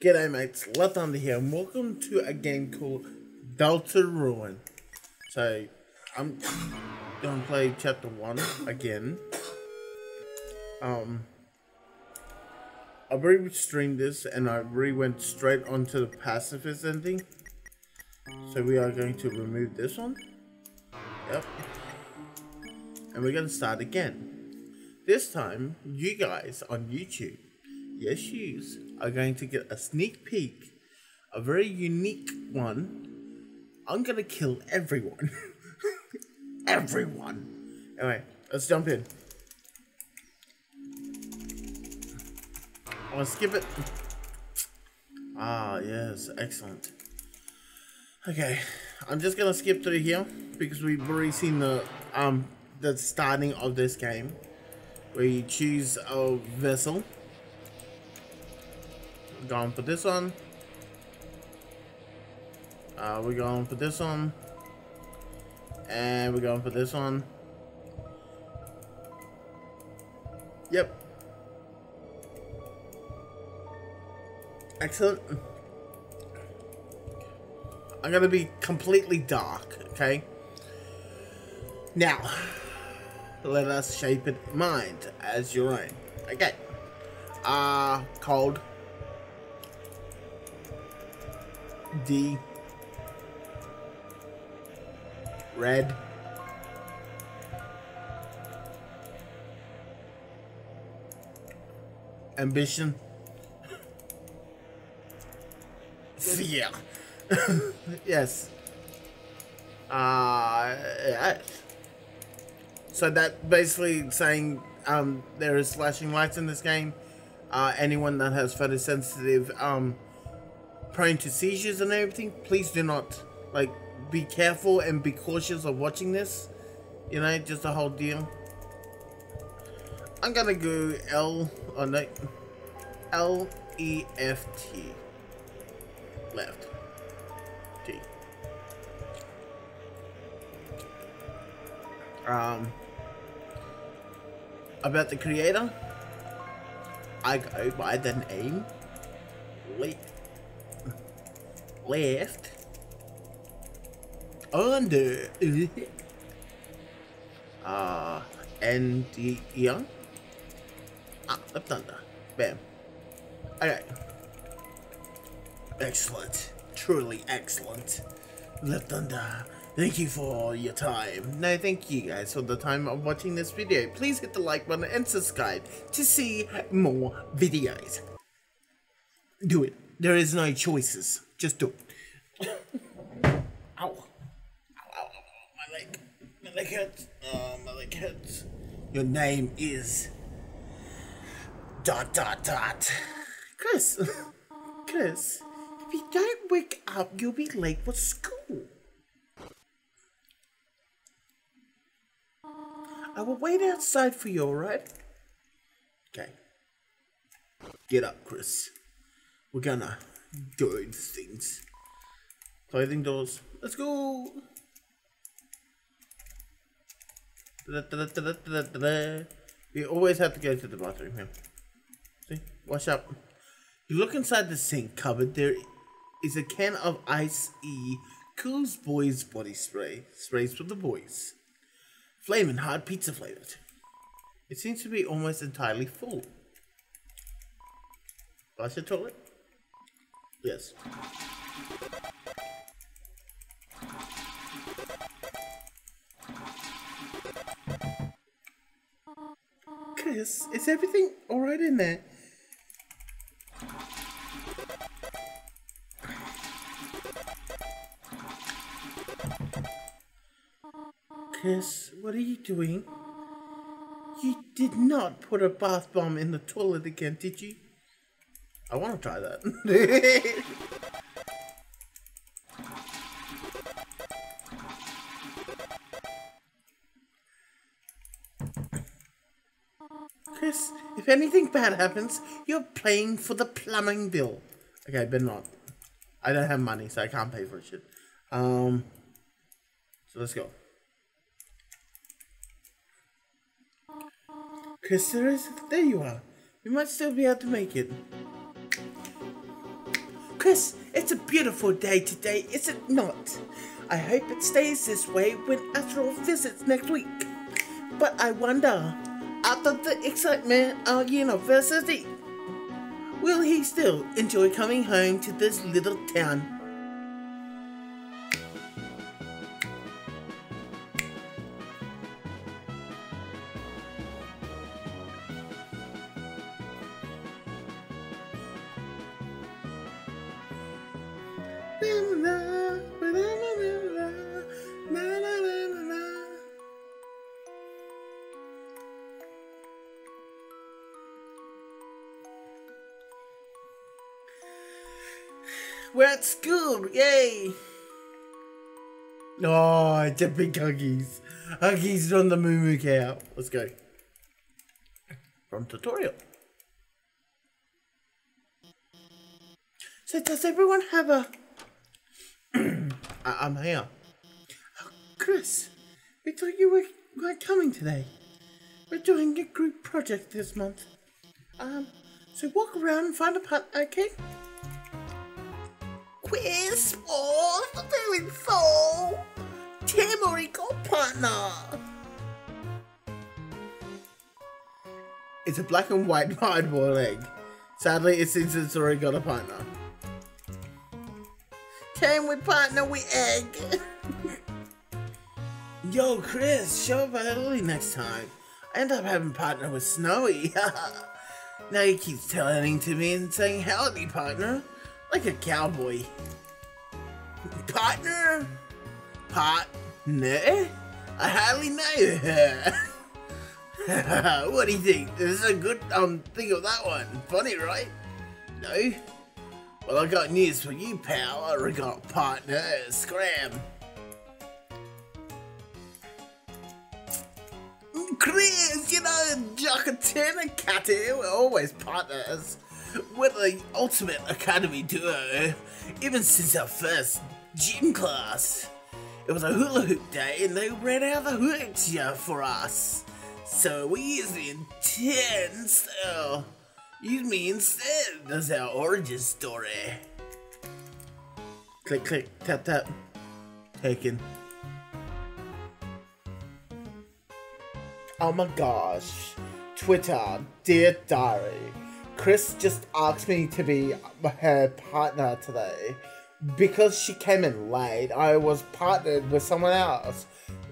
G'day mates, Left Under here and welcome to a game called Deltarune. So, I'm gonna play chapter 1 again. I've already streamed this and I really went straight onto the pacifist ending. So we are going to remove this one. Yep. And we're gonna start again. This time, you guys on YouTube. Yes, yous are going to get a sneak peek, a very unique one. I'm gonna kill everyone. Everyone. Anyway, let's jump in. I'll skip it. Ah, yes, excellent. Okay, I'm just gonna skip through here because we've already seen the starting of this game, where you choose a vessel. Going for this one. We're going for this one. And we're going for this one. Yep. Excellent. I'm gonna be completely dark, okay? Now, let us shape it mind as your own. Okay. Cold. D, red, ambition, fear. Yes. Yeah. So that basically saying there is flashing lights in this game. Anyone that has photosensitive prone to seizures and everything, please do not, like, be careful and be cautious of watching this, you know, just the whole deal. I'm gonna go L, oh no, L-E-F-T, left, G. About the creator, I go by the name, Left under and the young Left Under. Bam. Okay. Excellent. Truly excellent. Left Under. Thank you for your time. No, thank you guys for the time of watching this video. Please hit the like button and subscribe to see more videos. Do it. There is no choices. Just do it. Ow. Ow, ow, ow. My leg. My leg hurts. Oh, my leg hurts. Your name is... ... Chris. Chris. If you don't wake up, you'll be late for school. I will wait outside for you, alright? Okay. Get up, Chris. We're gonna... good things. Clothing doors. Let's go. We always have to go to the bathroom here. See? Wash up. You look inside the sink cupboard. There is a can of Ice E. Cools Boys Body Spray. Sprays for the boys. Flamin' hard pizza flavored. It seems to be almost entirely full. Flush the toilet. Yes. Chris, is everything alright in there? Chris, what are you doing? You did not put a bath bomb in the toilet again, did you? I want to try that. Chris, if anything bad happens, you're paying for the plumbing bill. Okay, better not. I don't have money, so I can't pay for shit. So let's go. Chris, there you are. We might still be able to make it. Chris, it's a beautiful day today, is it not? I hope it stays this way when Astral visits next week. But I wonder, after the excitement of university, will he still enjoy coming home to this little town? We're at school, yay! Oh, it's a big Huggies. Huggies on the Moo Moo Cow. Let's go. From tutorial. So does everyone have a... I'm here. Oh, Chris, we thought you weren't coming today. We're doing a group project this month. So walk around and find a part, okay? Quiz for the very soul, Tamarico partner. It's a black and white hardboiled egg. Sadly, it seems it's already got a partner. Can we partner with egg? Yo, Chris, show up early next time. I end up having partner with Snowy. Now he keeps turning to me and saying, "Howdy, partner." Like a cowboy. Partner? Partner? I hardly know her. What do you think? This is a good thing of that one. Funny, right? No? Well, I got news for you, pal. I got partner Scram. Chris, you know, Jocatin and Catty, we're always partners. We're the ultimate academy duo, even since our first gym class. It was a hula hoop day and they ran out the hoops for us. So we used me instead as our origin story. Click, click, tap, tap. Taken. Oh my gosh. Twitter, dear diary. Chris just asked me to be her partner today. Because she came in late, I was partnered with someone else.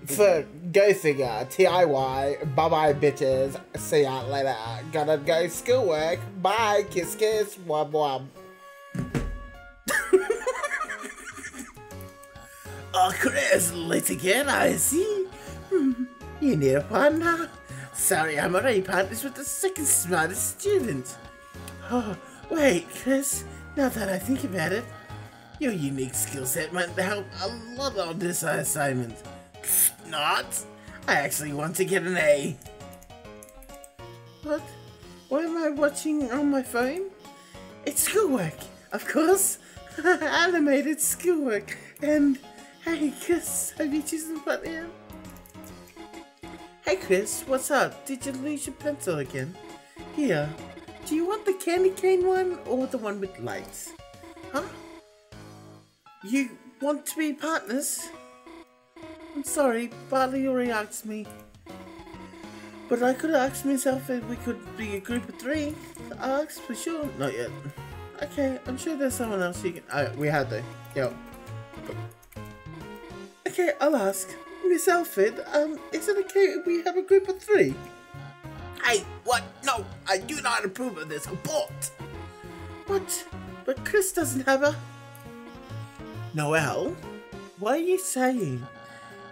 For go figure, TIY, bye-bye bitches, see ya later. Gotta go schoolwork, bye, kiss kiss, wub wub. Oh Chris, late again, I see. You need a partner? Sorry, I'm already partners with the second smartest student. Oh, wait, Chris, now that I think about it, your unique skill set might help a lot on this assignment. Pfft, not! I actually want to get an A. What? Why am I watching on my phone? It's schoolwork, of course! Animated schoolwork! And, hey Chris, have you chosen what now? Hey Chris, what's up? Did you lose your pencil again? Here. Do you want the candy cane one or the one with lights? Huh? You want to be partners? I'm sorry, Bartley already asked me. But I could ask myself if we could be a group of three. I asked for sure. Not yet. Okay, I'm sure there's someone else you can... Oh, we had to. Yep. Okay, I'll ask. Miss Alfred, is it okay if we have a group of three? Hey, what? No, I do not approve of this. Abort! What? But Chris doesn't have a... Noelle? What are you saying?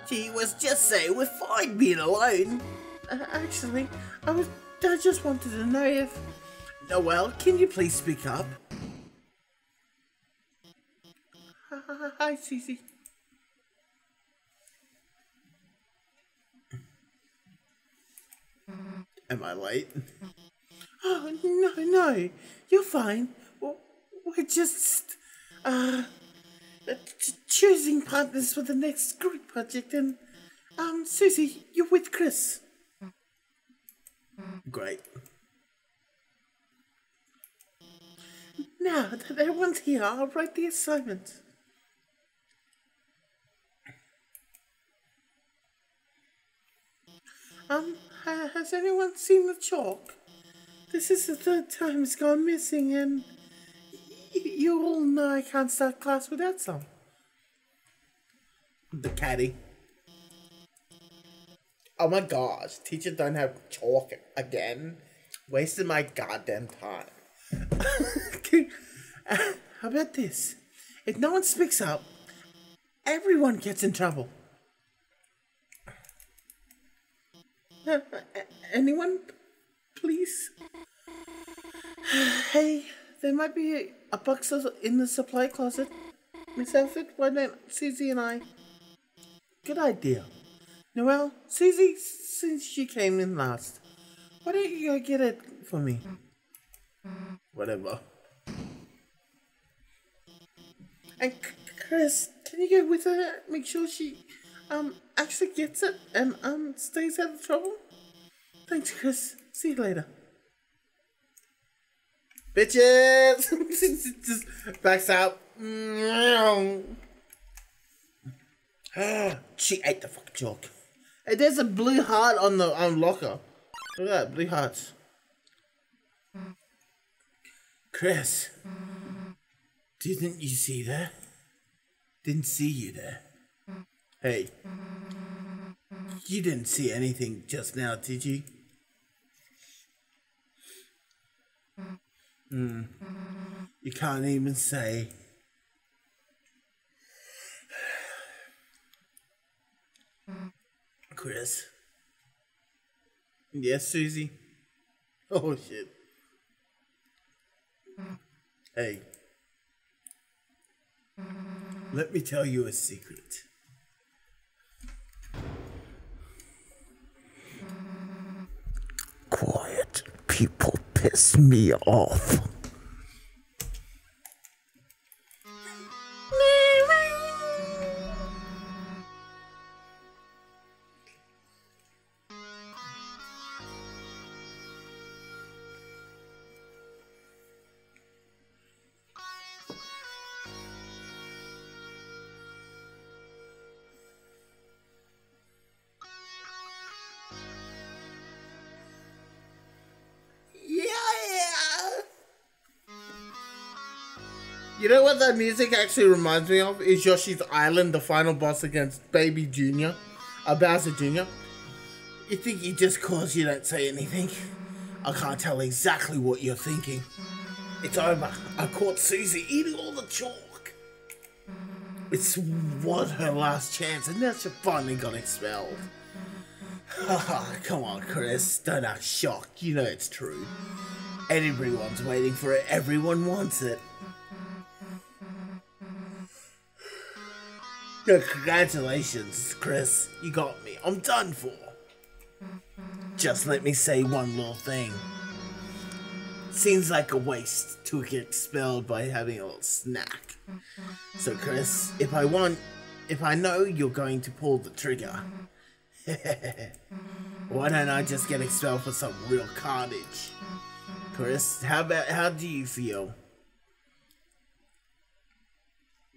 She was just saying we're fine being alone. Actually, I just wanted to know if... Noelle, can you please speak up? Hi, Cece. Am I late? Oh, no, you're fine. We're just, choosing partners for the next group project and, Susie, you're with Chris. Great. Now that everyone's here, I'll write the assignments. Has anyone seen the chalk? This is the third time it's gone missing, and you all know I can't start class without some. The caddy. Oh my gosh, teachers don't have chalk again. Wasted my goddamn time. Okay. How about this? If no one speaks up, everyone gets in trouble. Anyone, please? Hey, there might be a box in the supply closet. Miss Alfred, why don't Susie and I? Good idea. Noelle, Susie, since she came in last, why don't you go get it for me? Whatever. And Chris, can you go with her? Make sure she, actually gets it and, stays out of trouble? Thanks, Chris. See you later. Bitches! Just backs out. She ate the fucking chalk. Hey, there's a blue heart on the locker. Look at that, blue hearts. Chris, didn't you see that? Didn't see you there. Hey, you didn't see anything just now, did you? You can't even say. Chris. Yes, Susie? Oh, shit. Hey. Let me tell you a secret. Quiet. People piss me off. You know what that music actually reminds me of? Is Yoshi's Island, the final boss against Baby Jr. Bowser Jr. You think you just cause you don't say anything? I can't tell exactly what you're thinking. It's over. I caught Susie eating all the chalk. It was her last chance and now she finally got expelled. Come on, Chris. Don't act shocked. You know it's true. Everyone's waiting for it. Everyone wants it. Congratulations, Chris. You got me. I'm done for. Just let me say one little thing. Seems like a waste to get expelled by having a little snack. So, Chris, if I know you're going to pull the trigger, why don't I just get expelled for some real carnage? Chris, how do you feel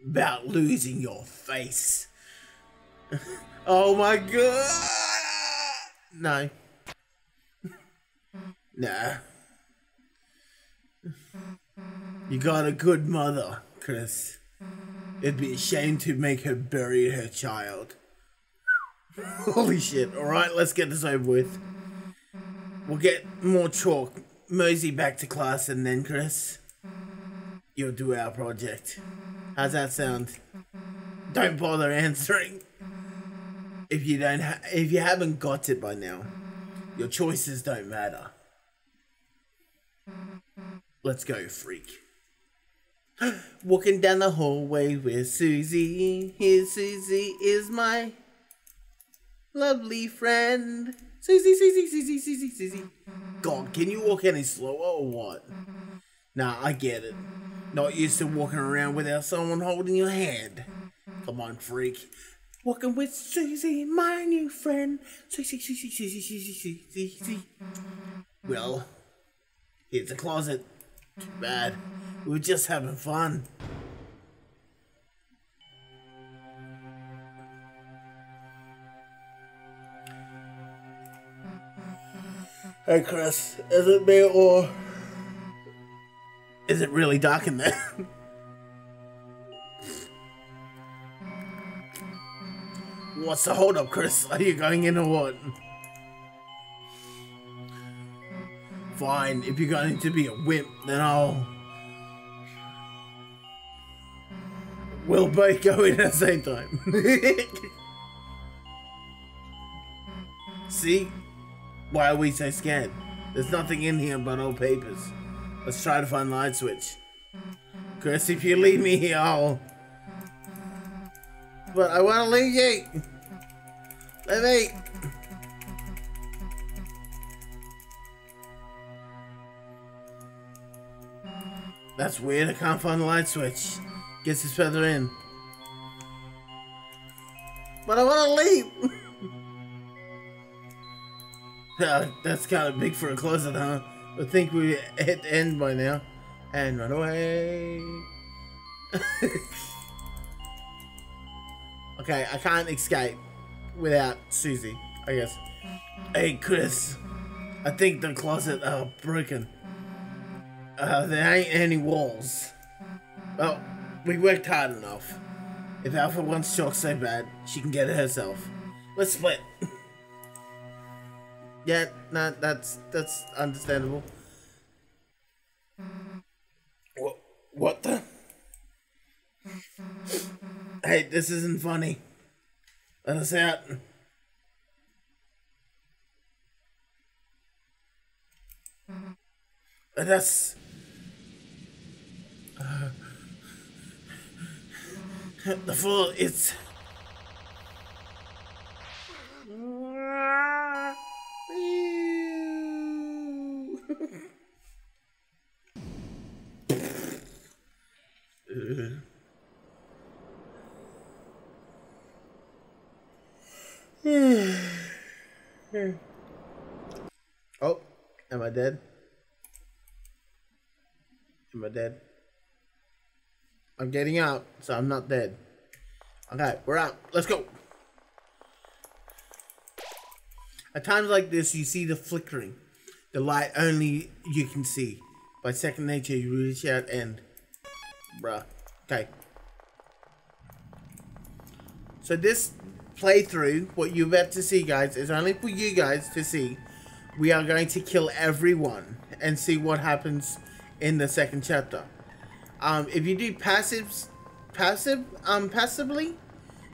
about losing your face? Oh my god! No. Nah. You got a good mother, Chris. It'd be a shame to make her bury her child. Holy shit. Alright, let's get this over with. We'll get more chalk. Mosey back to class and then, Chris, you'll do our project. How's that sound? Don't bother answering. If you haven't got it by now, your choices don't matter. Let's go, freak. Walking down the hallway with Susie. Here, Susie is my lovely friend. Susie, Susie, Susie, Susie, Susie. God, can you walk any slower or what? Nah, I get it. Not used to walking around without someone holding your hand. Come on, freak. Walking with Susie, my new friend. Susie, Susie, Susie, Susie, Susie, Susie. Well, here's the closet. Too bad. We're just having fun. Hey Chris, is it me or is it really dark in there? What's the hold up, Chris? Are you going in or what? Fine, if you're going to be a wimp, then we'll both go in at the same time. See? Why are we so scared? There's nothing in here but old papers. Let's try to find the light switch. Chris, if you leave me here, I'll... But I want to leave you! Let me! That's weird, I can't find the light switch. Gets this feather in. But I want to leave! That's kind of big for a closet, huh? I think we hit the end by now. And run away! Okay, I can't escape without Susie, I guess. Hey, Chris. I think the closet are broken. There ain't any walls. Well, we worked hard enough. If Alpha wants chalk so bad, she can get it herself. Let's split. Yeah, no, that's understandable. What the? Hey, this isn't funny. Let us out. Let us. The floor is. Oh, am I dead? Am I dead? I'm getting out, so I'm not dead. Okay, we're out. Let's go. At times like this, you see the flickering. The light only you can see. By second nature, you reach out and... Bruh. Okay. So this playthrough, what you're about to see, guys, is only for you guys to see. We are going to kill everyone and see what happens in the second chapter. If you do passively,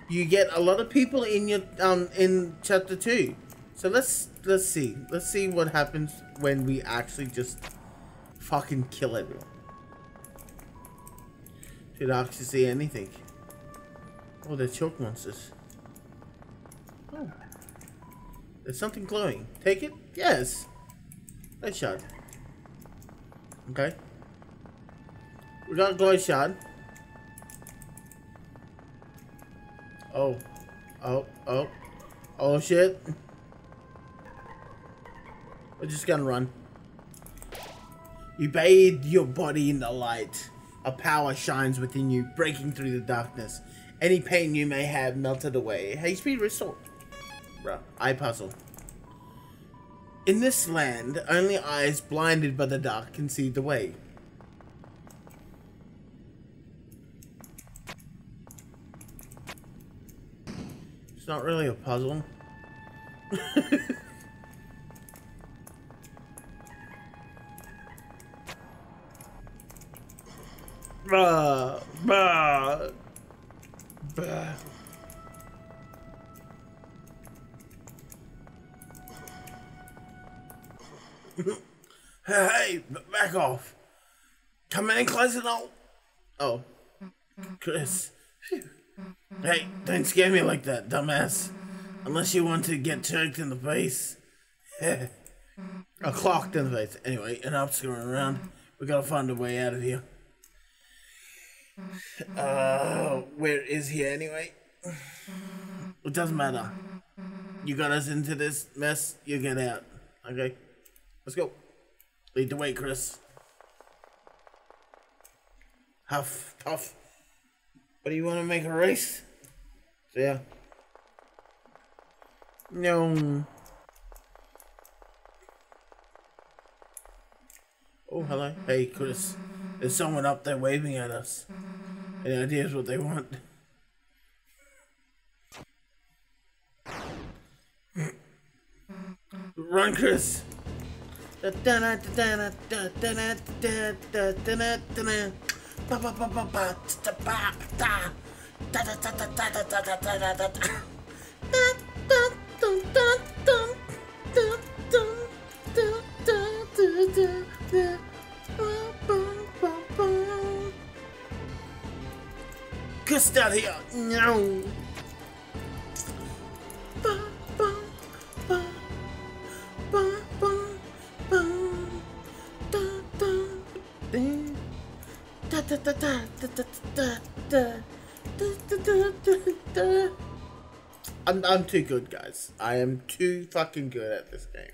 you get a lot of people in your in chapter 2. So let's see what happens when we actually just fucking kill everyone. Too dark to see anything. Oh, they're chalk monsters. Oh. There's something glowing. Take it? Yes. Glow shard. Okay. We got a glow shard. Oh. Oh. Oh. Oh shit. We're just gonna run. You bathe your body in the light. A power shines within you, breaking through the darkness. Any pain you may have melted away. HP restored. Bruh. Eye puzzle. In this land, only eyes blinded by the dark can see the way. It's not really a puzzle. Bruh. Bruh. Bruh. Hey, back off. Come in closer now. Oh. Chris. Hey, don't scare me like that, dumbass. Unless you want to get choked in the face. Or clocked in the face. Anyway, enough screwing around. We gotta find a way out of here. Where is he anyway? It doesn't matter. You got us into this mess, you get out. Okay? Let's go. Lead the way, Chris. Huff, puff. What, do you want to make a race? So yeah. No. Oh, hello. Hey, Chris. There's someone up there waving at us. Any ideas what they want? Run, Chris! Chris out here! No! I'm too good, guys. I am too fucking good at this game.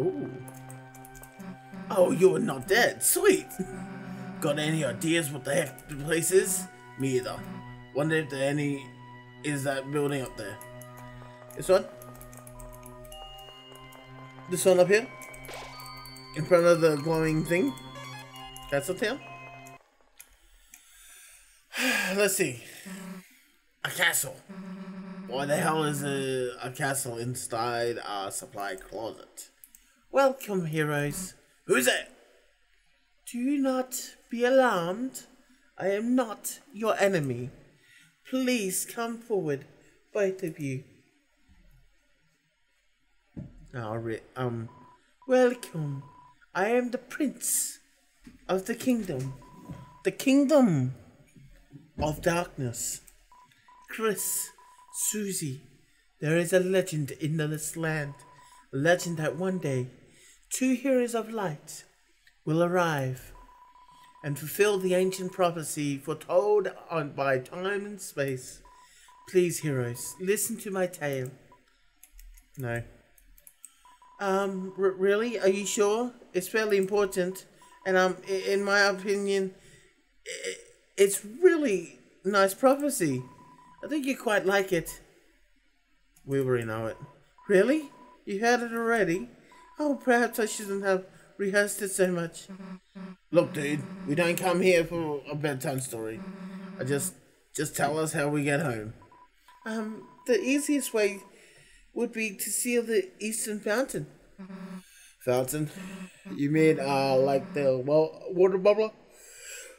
Ooh. Oh, you're not dead. Sweet. Got any ideas what the heck the place is? Me either. Wonder if there any is that building up there. This one? This one up here? In front of the glowing thing? That's up here? Let's see. A castle. Why the hell is a castle inside our supply closet? Welcome, heroes. Who's there? Do not be alarmed. I am not your enemy. Please come forward, both of you. Welcome. I am the prince of the kingdom. The kingdom of darkness. Chris, Susie, there is a legend in this land. A legend that one day, two heroes of light will arrive and fulfill the ancient prophecy foretold by time and space. Please, heroes, listen to my tale. No. Really? Are you sure? It's fairly important, and in my opinion, it's really nice prophecy. I think you quite like it. We already know it. Really? You heard it already? Oh, perhaps I shouldn't have rehearsed it so much. Look, dude, we don't come here for a bedtime story. Just tell us how we get home. The easiest way would be to seal the Eastern Fountain. Fountain? You mean, like the well water bubbler?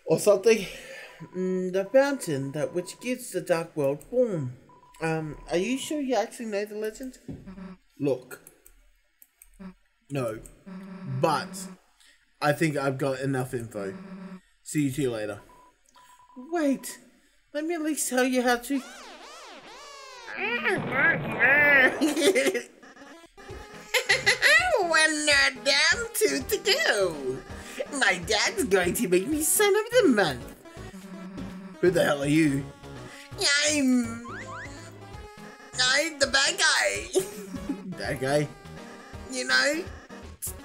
Or something? The fountain that which gives the dark world form. Are you sure you actually know the legend? Look. No. But, I think I've got enough info. See you two later. Wait. Let me at least tell you how to... One damn two to go. My dad's going to make me son of the month. Who the hell are you? I'm the bad guy. Bad guy? You know,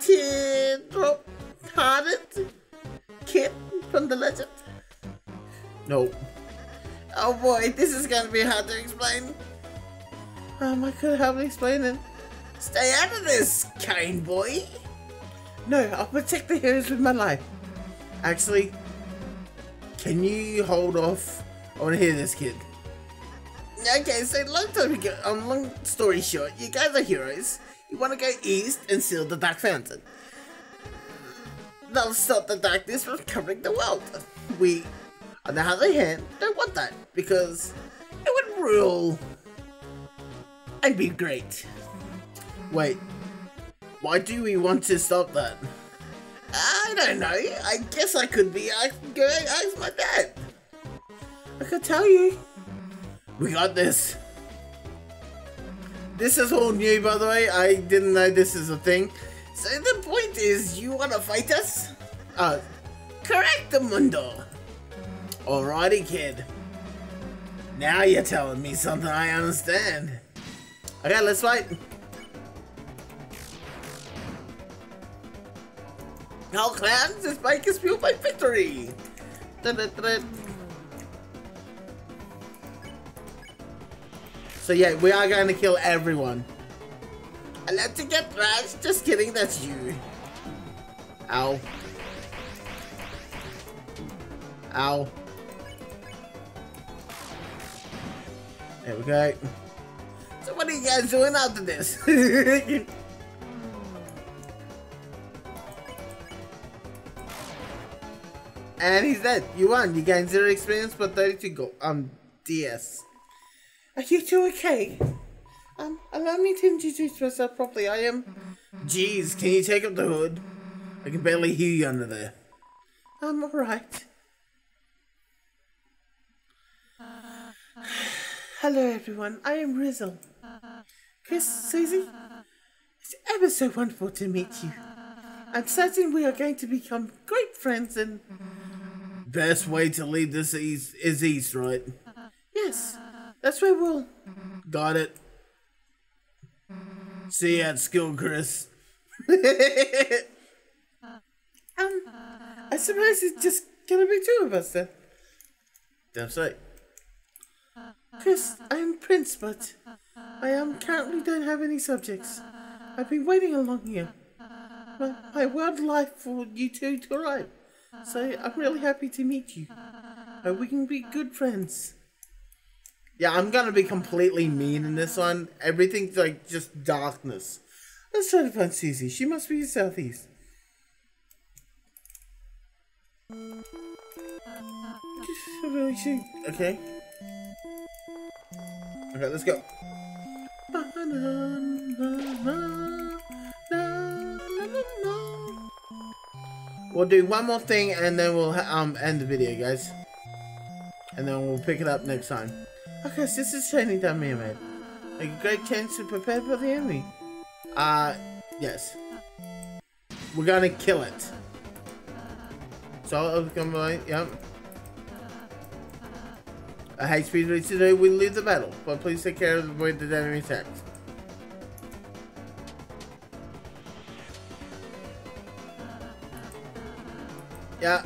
teardrop-hearted kid from the legend. Nope. Oh boy, this is going to be hard to explain. I could hardly explain it. Stay out of this, kind boy. No, I'll protect the heroes with my life. Actually, can you hold off? I want to hear this, kid. Okay, so long story short, you guys are heroes. You want to go east and seal the Dark Fountain. That'll stop the darkness from covering the world. We, on the other hand, don't want that because it would rule. I'd be great. Wait, why do we want to stop that? I don't know. I guess I could be going ask my dad. I could tell you. We got this. This is all new, by the way. I didn't know this is a thing. So the point is, you want to fight us? Correct, Mundo. Alrighty, kid. Now you're telling me something I understand. Okay, let's fight. Now, clans, this bike is fueled by victory! So yeah, we are going to kill everyone. Let's get thrashed. Just kidding, that's you. Ow. Ow. There we go. So what are you guys doing after this? And he's dead. You won. You gained 0 experience but 32 gold. DS. Are you two okay? Allow me to introduce myself properly. I am... Jeez, can you take up the hood? I can barely hear you under there. I'm alright. Hello everyone, I am Rizzle. Chris, Susie, it's ever so wonderful to meet you. I'm certain we are going to become great friends and... Best way to leave this is east, right? Yes, that's where we'll... Got it. See you at school, Chris. I suppose it's just gonna be two of us then. That's right. Chris, I'm Prince, but I currently don't have any subjects. I've been waiting along here. My world life for you two to arrive. So I'm really happy to meet you. We can be good friends. Yeah, I'm gonna be completely mean in this one. Everything's like just darkness. Let's try to find Susie. She must be southeast. Okay. Okay, let's go. We'll do one more thing and then we'll end the video, guys. And then we'll pick it up next time. Okay, so this is training down here, man. Like a great chance to prepare for the enemy. Yes. We're gonna kill it. So, yep. A high speed race today, we leave the battle, but please take care of the way the enemy attacks. Yeah.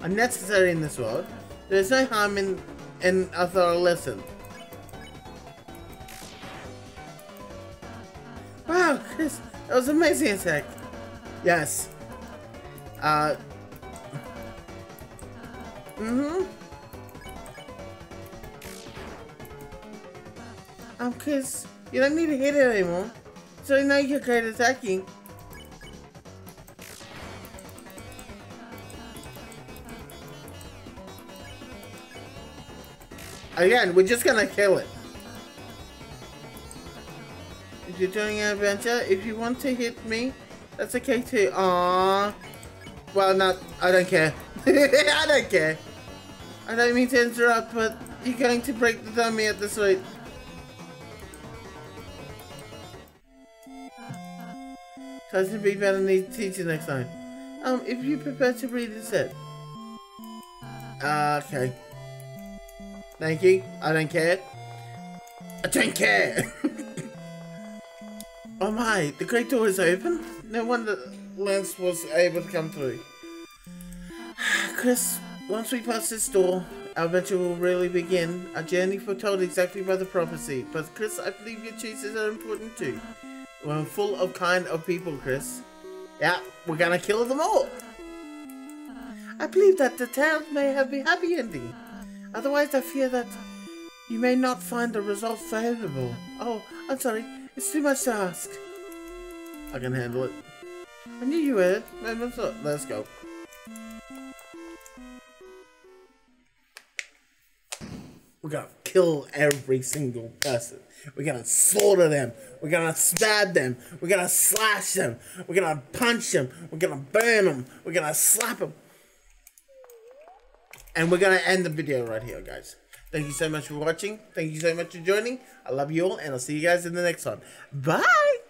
Unnecessary in this world. There is no harm in a thorough lesson. Wow, Chris, that was an amazing attack. Yes. Chris, you don't need to hit it anymore. So now you're great attacking. Again, we're just gonna kill it. If you're doing an adventure, if you want to hit me, that's okay too. Aww. Well, not. I don't care. I don't care. I don't mean to interrupt, but you're going to break the dummy at this rate. Tries to be better than teacher next time. If you prefer to read instead. Okay. Thank you. I don't care. I don't care! Oh my, the great door is open. No wonder Lance was able to come through. Chris, once we pass this door, our adventure will really begin. Our journey foretold exactly by the prophecy. But Chris, I believe your choices are important too. We're full of kind of people, Chris. Yeah, we're gonna kill them all. I believe that the tale may have a happy ending. Otherwise, I fear that you may not find the result favorable. Oh, I'm sorry. It's too much to ask. I can handle it. I knew you were. Let's go. We're gonna kill every single person. We're gonna slaughter them. We're gonna stab them. We're gonna slash them. We're gonna punch them. We're gonna burn them. We're gonna slap them. And we're gonna end the video right here, guys. Thank you so much for watching. Thank you so much for joining. I love you all, and I'll see you guys in the next one. Bye!